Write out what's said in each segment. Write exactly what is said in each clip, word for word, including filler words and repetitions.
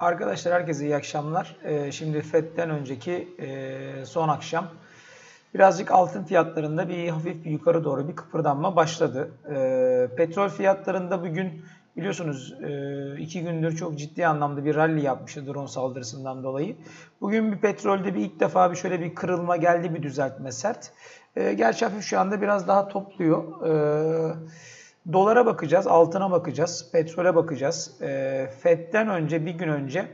Arkadaşlar herkese iyi akşamlar. Ee, şimdi F E D'den önceki e, son akşam birazcık altın fiyatlarında bir hafif bir yukarı doğru bir kıpırdanma başladı. E, petrol fiyatlarında bugün biliyorsunuz e, iki gündür çok ciddi anlamda bir rally yapmıştı drone saldırısından dolayı. Bugün bir petrolde bir ilk defa bir şöyle bir kırılma geldi, bir düzeltme sert. E, gerçi hafif şu anda biraz daha topluyor. E, Dolara bakacağız, altına bakacağız, petrole bakacağız. E, F E D'den önce, bir gün önce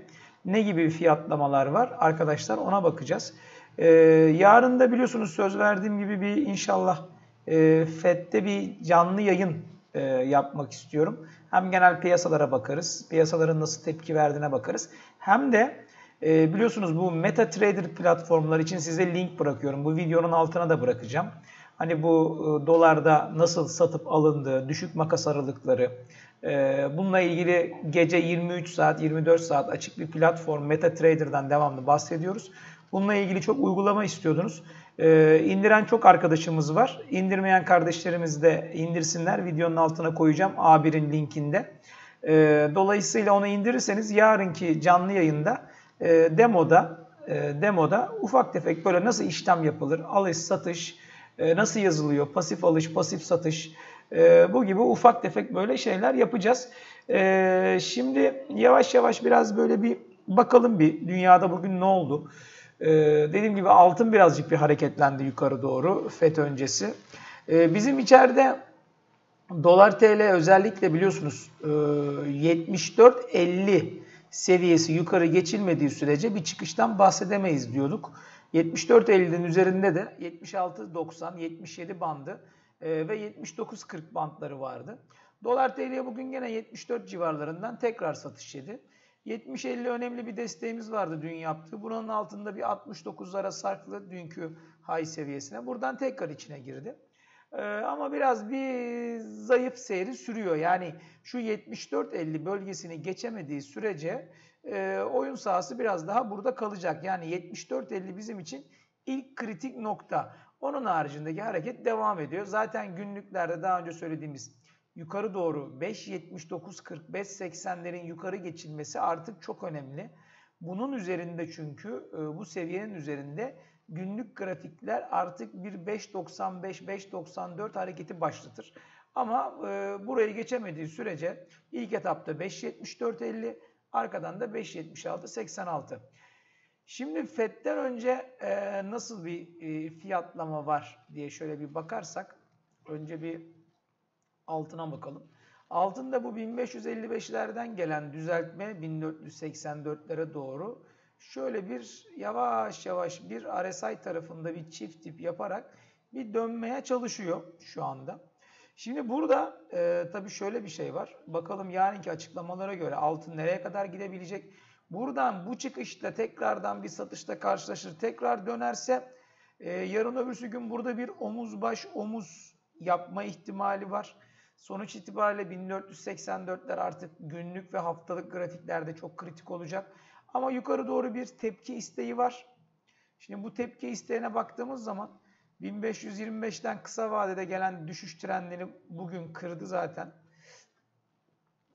ne gibi fiyatlamalar var arkadaşlar, ona bakacağız. E, yarın da biliyorsunuz söz verdiğim gibi bir inşallah e, F E D'de bir canlı yayın e, yapmak istiyorum. Hem genel piyasalara bakarız, piyasaların nasıl tepki verdiğine bakarız. Hem de e, biliyorsunuz bu MetaTrader platformları için size link bırakıyorum. Bu videonun altına da bırakacağım. Hani bu dolarda nasıl satıp alındığı, düşük makas aralıkları, e, bununla ilgili gece yirmi üç saat, yirmi dört saat açık bir platform MetaTrader'dan devamlı bahsediyoruz. Bununla ilgili çok uygulama istiyordunuz. E, indiren çok arkadaşımız var. İndirmeyen kardeşlerimiz de indirsinler. Videonun altına koyacağım A bir'in linkinde. E, dolayısıyla onu indirirseniz yarınki canlı yayında e, demoda, e, demoda ufak tefek böyle nasıl işlem yapılır, alış, satış, nasıl yazılıyor? Pasif alış, pasif satış. Bu gibi ufak tefek böyle şeyler yapacağız. Şimdi yavaş yavaş biraz böyle bir bakalım bir dünyada bugün ne oldu? Dediğim gibi altın birazcık bir hareketlendi yukarı doğru F E D öncesi. Bizim içeride dolar T L özellikle biliyorsunuz yetmiş dört elli seviyesi yukarı geçilmediği sürece bir çıkıştan bahsedemeyiz diyorduk. yetmiş dört ellinin üzerinde de yetmiş altı doksan, yetmiş yedi bandı ve yetmiş dokuz kırk bandları vardı. Dolar T L'ye bugün gene yetmiş dört civarlarından tekrar satış yedi. yetmiş elli önemli bir desteğimiz vardı dün yaptığı. Bunun altında bir altmış dokuzlara sarktı dünkü high seviyesine. Buradan tekrar içine girdi. Ee, ama biraz bir zayıf seyri sürüyor. Yani şu yetmiş dört elli bölgesini geçemediği sürece e, oyun sahası biraz daha burada kalacak. Yani yetmiş dört elli bizim için ilk kritik nokta. Onun haricindeki hareket devam ediyor. Zaten günlüklerde daha önce söylediğimiz yukarı doğru beş yetmiş dokuz kırk, beş seksenlerin yukarı geçilmesi artık çok önemli. Bunun üzerinde çünkü e, bu seviyenin üzerinde günlük grafikler artık bir beş doksan beş, beş doksan dört hareketi başlatır. Ama e, burayı geçemediği sürece ilk etapta beş yetmiş dört elli, arkadan da beş yetmiş altı seksen altı. Şimdi F E D'den önce e, nasıl bir e, fiyatlama var diye şöyle bir bakarsak, önce bir altına bakalım. Altında bu bin beş yüz elli beşlerden gelen düzeltme bin dört yüz seksen dörtlere doğru şöyle bir yavaş yavaş bir R S I tarafında bir çift dip yaparak bir dönmeye çalışıyor şu anda. Şimdi burada e, tabii şöyle bir şey var. Bakalım yarınki açıklamalara göre altın nereye kadar gidebilecek? Buradan bu çıkışla tekrardan bir satışla karşılaşır, tekrar dönerse e, yarın öbürsü gün burada bir omuz baş omuz yapma ihtimali var. Sonuç itibariyle bin dört yüz seksen dörtler artık günlük ve haftalık grafiklerde çok kritik olacak. Ama yukarı doğru bir tepki isteği var. Şimdi bu tepki isteğine baktığımız zaman bin beş yüz yirmi beşten kısa vadede gelen düşüş trendini bugün kırdı zaten.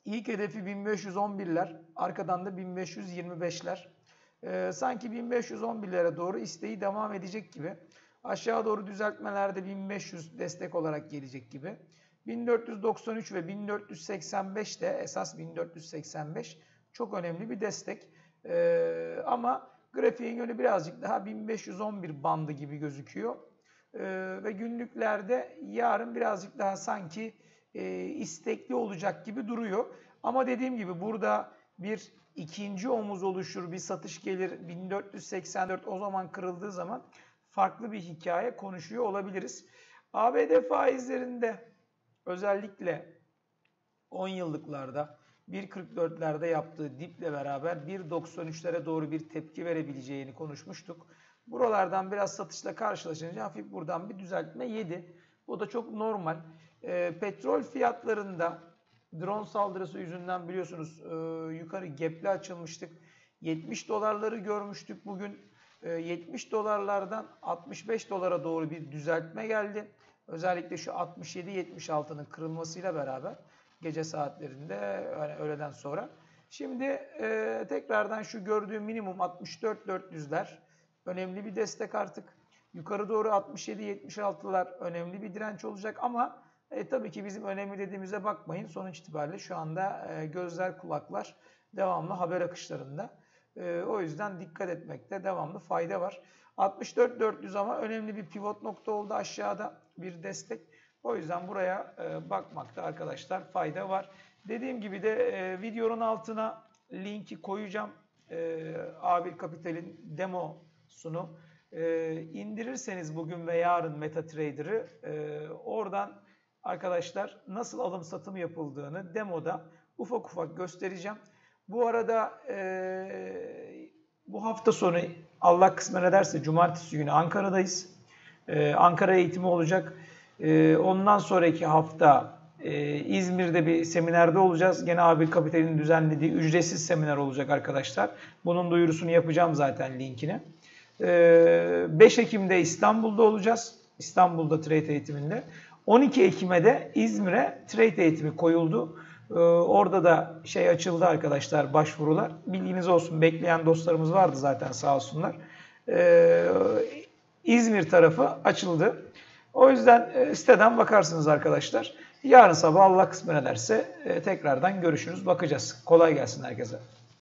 İlk hedefi bin beş yüz on birler, arkadan da bin beş yüz yirmi beşler. Ee, sanki bin beş yüz on birlere doğru isteği devam edecek gibi. Aşağı doğru düzeltmelerde bin beş yüz destek olarak gelecek gibi. bin dört yüz doksan üç ve bin dört yüz seksen beş de esas bin dört yüz seksen beş çok önemli bir destek. Ee, ama grafiğin yönü birazcık daha bin beş yüz on bir bandı gibi gözüküyor. Ee, ve günlüklerde yarın birazcık daha sanki e, istekli olacak gibi duruyor. Ama dediğim gibi burada bir ikinci omuz oluşur, bir satış gelir. bin dört yüz seksen dört o zaman kırıldığı zaman farklı bir hikaye konuşuyor olabiliriz. A B D faizlerinde özellikle on yıllıklarda bir kırk dörtlerde yaptığı diple beraber bir doksan üçlere doğru bir tepki verebileceğini konuşmuştuk. Buralardan biraz satışla karşılaşınca hafif buradan bir düzeltme yedi. Bu da çok normal. E, petrol fiyatlarında drone saldırısı yüzünden biliyorsunuz e, yukarı gap'le açılmıştık. yetmiş dolarları görmüştük bugün. E, yetmiş dolarlardan altmış beş dolara doğru bir düzeltme geldi. Özellikle şu altmış yedi yetmiş altının kırılmasıyla beraber. Gece saatlerinde öğleden sonra Şimdi e, tekrardan şu gördüğüm minimum altmış dört dört yüzler önemli bir destek artık. Yukarı doğru altmış yedi yetmiş altılar önemli bir direnç olacak ama e, tabii ki bizim önemli dediğimize bakmayın. Sonuç itibariyle şu anda e, gözler kulaklar devamlı haber akışlarında. E, o yüzden dikkat etmekte devamlı fayda var. altmış dört dört yüz ama önemli bir pivot nokta oldu aşağıda bir destek. O yüzden buraya e, bakmakta arkadaşlar fayda var. Dediğim gibi de e, videonun altına linki koyacağım. E, Abil Kapital'in demosunu e, indirirseniz bugün ve yarın MetaTrader'ı e, oradan arkadaşlar nasıl alım satım yapıldığını demoda ufak ufak göstereceğim. Bu arada e, bu hafta sonu Allah kısmet ederse cumartesi günü Ankara'dayız. E, Ankara eğitimi olacak. E, ondan sonraki hafta Ee, İzmir'de bir seminerde olacağız. Gene Abil Kapital'in düzenlediği ücretsiz seminer olacak arkadaşlar. Bunun duyurusunu yapacağım zaten linkini. Ee, beş Ekim'de İstanbul'da olacağız. İstanbul'da trade eğitiminde. on iki Ekim'e de İzmir'e trade eğitimi koyuldu. Ee, orada da şey açıldı arkadaşlar, başvurular. Bilginiz olsun, bekleyen dostlarımız vardı zaten sağ olsunlar. Ee, İzmir tarafı açıldı. O yüzden e, siteden bakarsınız arkadaşlar. Yarın sabah Allah kısmet ederse e, tekrardan görüşürüz, bakacağız. Kolay gelsin herkese.